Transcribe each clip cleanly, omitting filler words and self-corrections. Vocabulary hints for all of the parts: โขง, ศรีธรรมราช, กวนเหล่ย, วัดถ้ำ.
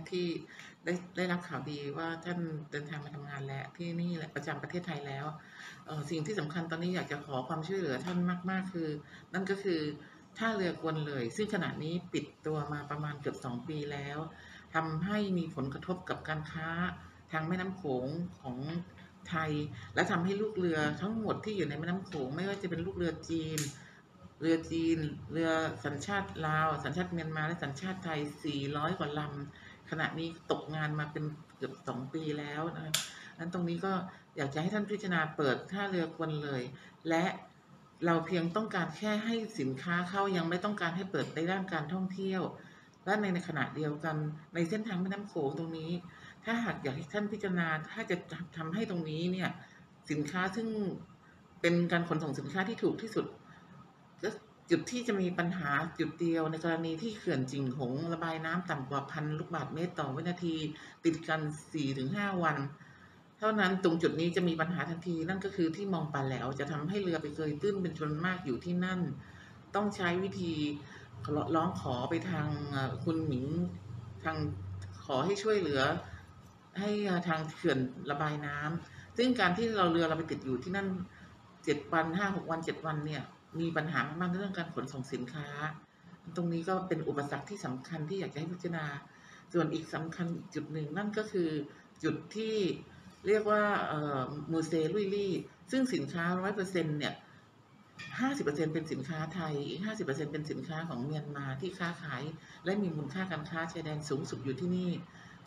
นะคะที่ได้รับข่าวดีว่าท่านเดินทางมาทำงานและที่นี่แหละประจำประเทศไทยแล้วสิ่งที่สำคัญตอนนี้อยากจะขอความช่วยเหลือท่านมากๆคือนั่นก็คือท่าเรือกวนเลยซึ่งขณะนี้ปิดตัวมาประมาณเกือบ2ปีแล้วทำให้มีผลกระทบกับการค้าทางแม่น้ำโขงของไทยและทำให้ลูกเรือทั้งหมดที่อยู่ในแม่น้ำโขงไม่ว่าจะเป็นลูกเรือจีนเรือสัญชาติลาวสัญชาติเมียนมาและสัญชาติไทย400กว่าลำขณะนี้ตกงานมาเป็นเกือบ2ปีแล้วนะครับนั้นตรงนี้ก็อยากจะให้ท่านพิจารณาเปิดท่าเรือกวนเลยและเราเพียงต้องการแค่ให้สินค้าเข้ายังไม่ต้องการให้เปิดในด้านการท่องเที่ยวและในขณะเดียวกันในเส้นทางแม่น้ำโขงตรงนี้ถ้าหากอยากให้ท่านพิจารณาถ้าจะทำให้ตรงนี้เนี่ยสินค้าซึ่งเป็นการขนส่งสินค้าที่ถูกที่สุดจุดที่จะมีปัญหาจุดเดียวในกรณีที่เขื่อนจิ่งหงระบายน้ำต่ำกว่า1,000ลูกบาศก์เมตรต่อวินาทีติดกัน 4-5 วันเท่านั้นตรงจุดนี้จะมีปัญหาทันทีนั่นก็คือที่มองป่าแหลวจะทำให้เรือไปเกยตื้นเป็นจำนวนมากอยู่ที่นั่นต้องใช้วิธีร้องขอไปทางคุณหมิงทางขอให้ช่วยเหลือให้ทางเขื่อนระบายน้ำซึ่งการที่เรือเราไปติดอยู่ที่นั่น7วัน 5-6 วัน 7 วันเนี่ยมีปัญหามากๆเรื่องการขนส่งสินค้าตรงนี้ก็เป็นอุปสรรคที่สำคัญที่อยากจะให้พิจารณาส่วนอีกสำคัญจุดหนึ่งนั่นก็คือจุดที่เรียกว่ามูเซลุยลี่ซึ่งสินค้า 100% เนี่ย 50% เป็นสินค้าไทยอีก 50% เป็นสินค้าของเมียนมาที่ค้าขายและมีมูลค่าการค้าชายแดนสูงสุดอยู่ที่นี่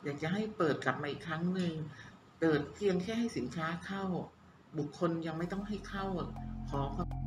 อยากจะให้เปิดกลับมาอีกครั้งหนึ่งเปิดเพียงแค่ให้สินค้าเข้าบุคคลยังไม่ต้องให้เข้าขอ